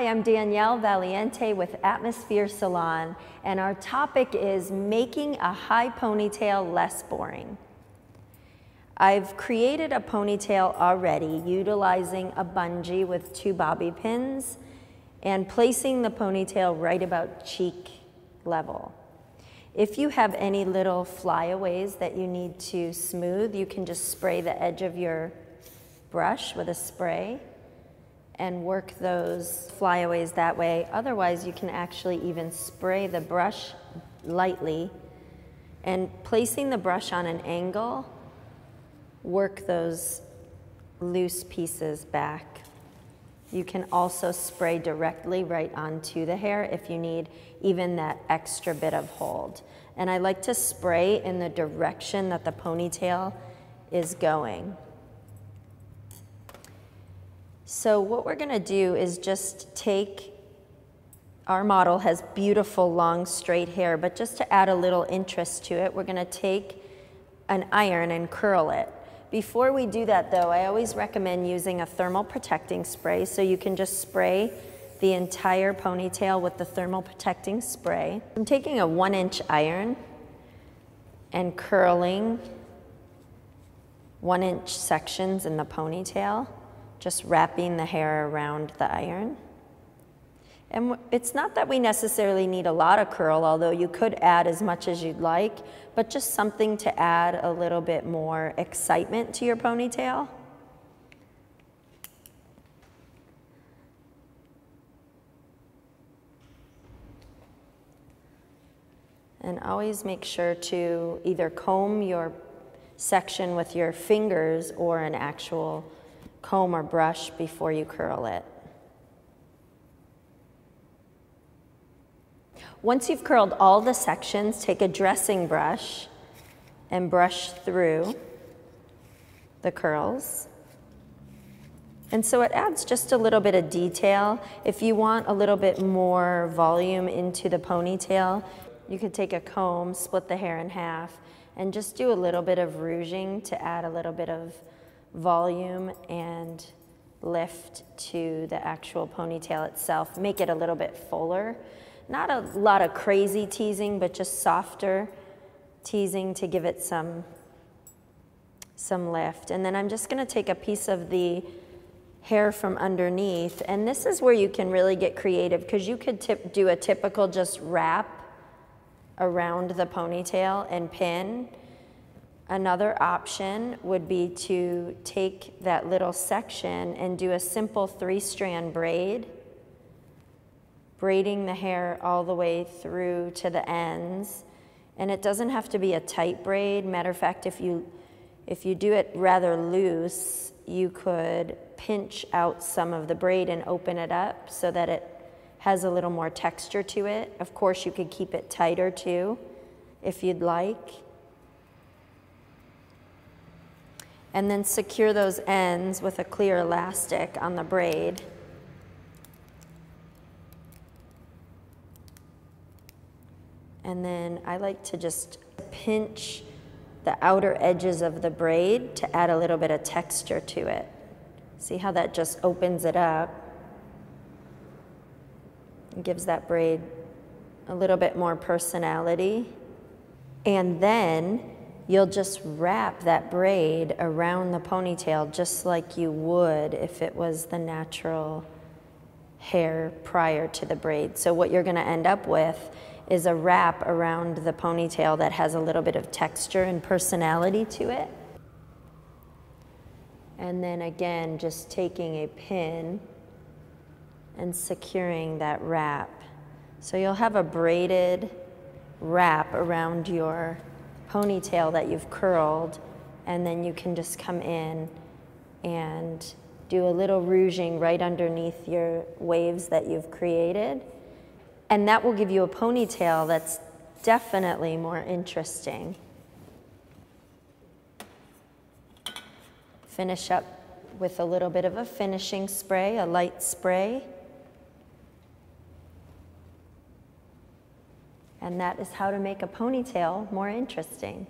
Hi, I'm Danielle Valiente with Atmosphere Salon, and our topic is making a high ponytail less boring. I've created a ponytail already utilizing a bungee with two bobby pins and placing the ponytail right about cheek level. If you have any little flyaways that you need to smooth, you can just spray the edge of your brush with a spray and work those flyaways that way. Otherwise, you can actually even spray the brush lightly and placing the brush on an angle, work those loose pieces back. You can also spray directly right onto the hair if you need even that extra bit of hold. And I like to spray in the direction that the ponytail is going. So what we're gonna do is just take, our model has beautiful long straight hair, but just to add a little interest to it, we're gonna take an iron and curl it. Before we do that though, I always recommend using a thermal protecting spray, so you can just spray the entire ponytail with the thermal protecting spray. I'm taking a 1-inch iron and curling 1-inch sections in the ponytail, just wrapping the hair around the iron. And it's not that we necessarily need a lot of curl, although you could add as much as you'd like, but just something to add a little bit more excitement to your ponytail. And always make sure to either comb your section with your fingers or an actual comb or brush before you curl it. Once you've curled all the sections, take a dressing brush and brush through the curls. And so it adds just a little bit of detail. If you want a little bit more volume into the ponytail, you could take a comb, split the hair in half, and just do a little bit of rouging to add a little bit of volume and lift to the actual ponytail itself. Make it a little bit fuller. Not a lot of crazy teasing, but just softer teasing to give it some lift. And then I'm just going to take a piece of the hair from underneath. And this is where you can really get creative, because you could do a typical just wrap around the ponytail and pin. Another option would be to take that little section and do a simple 3-strand braid, braiding the hair all the way through to the ends. And it doesn't have to be a tight braid. Matter of fact, if you do it rather loose, you could pinch out some of the braid and open it up so that it has a little more texture to it. Of course, you could keep it tighter too, if you'd like. And then secure those ends with a clear elastic on the braid. And then I like to just pinch the outer edges of the braid to add a little bit of texture to it. See how that just opens it up and gives that braid a little bit more personality. And then you'll just wrap that braid around the ponytail just like you would if it was the natural hair prior to the braid. So what you're gonna end up with is a wrap around the ponytail that has a little bit of texture and personality to it. And then again, just taking a pin and securing that wrap. So you'll have a braided wrap around your ponytail that you've curled, and then you can just come in and do a little rouging right underneath your waves that you've created, and that will give you a ponytail that's definitely more interesting. Finish up with a little bit of a finishing spray, a light spray. And that is how to make a ponytail more interesting.